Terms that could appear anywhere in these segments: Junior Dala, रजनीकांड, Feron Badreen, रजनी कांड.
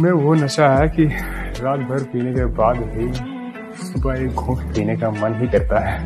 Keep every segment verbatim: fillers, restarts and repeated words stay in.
में वो नशा है कि रात भर पीने के बाद भी सुबह एक घूंट पीने का मन ही करता है।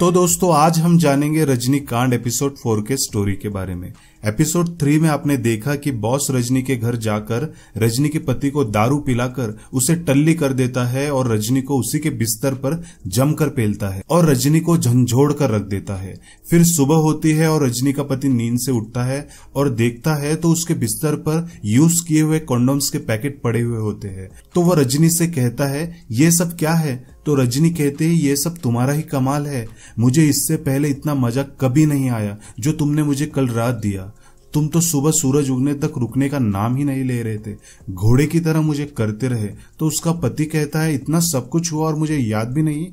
तो दोस्तों, आज हम जानेंगे रजनी कांड एपिसोड फोर के स्टोरी के बारे में। एपिसोड थ्री में आपने देखा कि बॉस रजनी के घर जाकर रजनी के पति को दारू पिलाकर उसे टल्ली कर देता है और रजनी को उसी के बिस्तर पर जमकर पेलता है और रजनी को झंझोड़ कर रख देता है। फिर सुबह होती है और रजनी का पति नींद से उठता है और देखता है तो उसके बिस्तर पर यूज किए हुए कंडोम्स के पैकेट पड़े हुए होते हैं। तो वह रजनी से कहता है, ये सब क्या है? तो रजनी कहते हैं, ये सब तुम्हारा ही कमाल है, मुझे इससे पहले इतना मजा कभी नहीं आया जो तुमने मुझे कल रात दिया। तुम तो सुबह सूरज उगने तक रुकने का नाम ही नहीं ले रहे थे, घोड़े की तरह मुझे करते रहे। तो उसका पति कहता है, इतना सब कुछ हुआ और मुझे याद भी नहीं।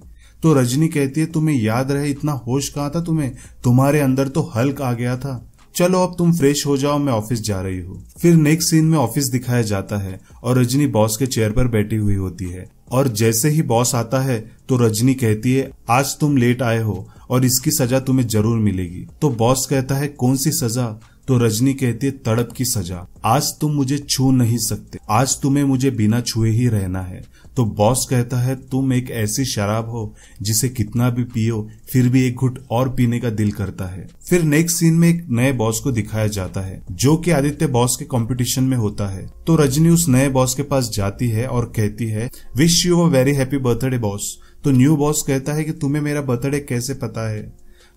तो रजनी कहती है, तुम्हें याद रहे? इतना होश कहाँ था तुम्हें, तुम्हारे अंदर तो हल्क आ गया था। चलो अब तुम फ्रेश हो जाओ, मैं ऑफिस जा रही हूँ। फिर नेक्स्ट सीन में ऑफिस दिखाया जाता है और रजनी बॉस के चेयर पर बैठी हुई होती है और जैसे ही बॉस आता है तो रजनी कहती है, आज तुम लेट आए हो और इसकी सजा तुम्हें जरूर मिलेगी। तो बॉस कहता है, कौन सी सजा? तो रजनी कहती है, तड़प की सजा। आज तुम मुझे छू नहीं सकते, आज तुम्हें मुझे बिना छुए ही रहना है। तो बॉस कहता है, तुम एक ऐसी शराब हो जिसे कितना भी पियो फिर भी एक घुट और पीने का दिल करता है। फिर नेक्स्ट सीन में एक नए बॉस को दिखाया जाता है जो कि आदित्य बॉस के कंपटीशन में होता है। तो रजनी उस नए बॉस के पास जाती है और कहती है, wish you a very happy birthday boss. तो न्यू बॉस कहता है कि तुम्हें मेरा बर्थडे कैसे पता है?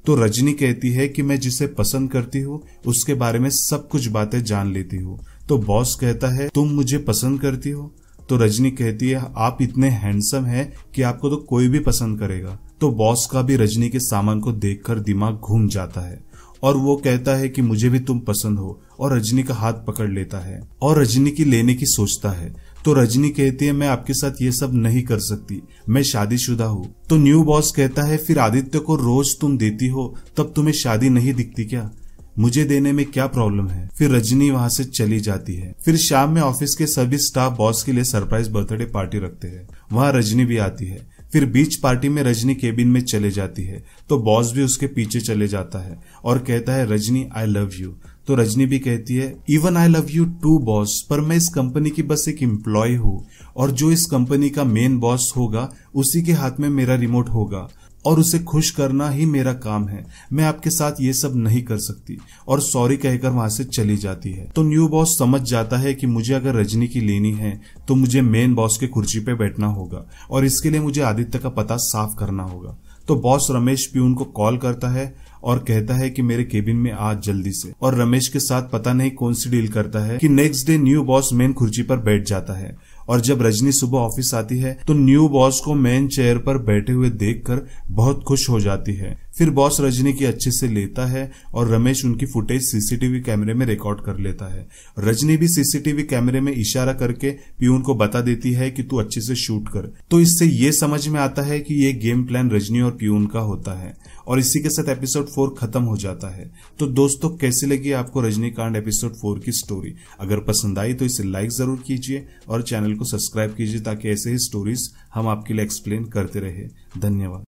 तो रजनी कहती है कि मैं जिसे पसंद करती हूँ उसके बारे में सब कुछ बातें जान लेती हूँ। तो बॉस कहता है, तुम मुझे पसंद करती हो? तो रजनी कहती है, आप इतने हैंडसम हैं कि आपको तो कोई भी पसंद करेगा। तो बॉस का भी रजनी के सामान को देखकर दिमाग घूम जाता है और वो कहता है कि मुझे भी तुम पसंद हो और रजनी का हाथ पकड़ लेता है और रजनी की लेने की सोचता है। तो रजनी कहती है, मैं आपके साथ ये सब नहीं कर सकती, मैं शादीशुदा हूँ। तो न्यू बॉस कहता है, फिर आदित्य को रोज तुम देती हो तब तुम्हें शादी नहीं दिखती क्या? मुझे देने में क्या प्रॉब्लम है? फिर रजनी वहाँ से चली जाती है। फिर शाम में ऑफिस के सभी स्टाफ बॉस के लिए सरप्राइज बर्थडे पार्टी रखते हैं, वहाँ रजनी भी आती है। फिर बीच पार्टी में रजनी केबिन में चले जाती है तो बॉस भी उसके पीछे चले जाता है और कहता है, रजनी आई लव यू। तो रजनी भी कहती है, even I love you too boss, पर मैं इस कंपनी की बस एक एम्प्लॉय हूँ और जो इस कंपनी का मेन बॉस होगा उसी के हाथ में मेरा रिमोट होगा और उसे खुश करना ही मेरा काम है। मैं आपके साथ ये सब नहीं कर सकती। और सॉरी कहकर वहां से चली जाती है। तो न्यू बॉस समझ जाता है कि मुझे अगर रजनी की लेनी है तो मुझे मेन बॉस के कुर्सी पे बैठना होगा और इसके लिए मुझे आदित्य का पता साफ करना होगा। तो बॉस रमेश प्यून को कॉल करता है और कहता है कि मेरे केबिन में आ जल्दी से, और रमेश के साथ पता नहीं कौन सी डील करता है कि next day new boss main कुर्सी पर बैठ जाता है। और जब रजनी सुबह ऑफिस आती है तो न्यू बॉस को मेन चेयर पर बैठे हुए देखकर बहुत खुश हो जाती है। फिर बॉस रजनी की अच्छे से लेता है और रमेश उनकी फुटेज सीसीटीवी कैमरे में रिकॉर्ड कर लेता है। रजनी भी सीसीटीवी कैमरे में इशारा करके प्यून को बता देती है कि तू अच्छे से शूट कर। तो इससे ये समझ में आता है कि ये गेम प्लान रजनी और प्यून का होता है। और इसी के साथ एपिसोड फोर खत्म हो जाता है। तो दोस्तों, कैसी लगी आपको रजनीकांड एपिसोड फोर की स्टोरी? अगर पसंद आई तो इसे लाइक जरूर कीजिए और चैनल को सब्सक्राइब कीजिए ताकि ऐसे ही स्टोरीज हम आपके लिए एक्सप्लेन करते रहे। धन्यवाद।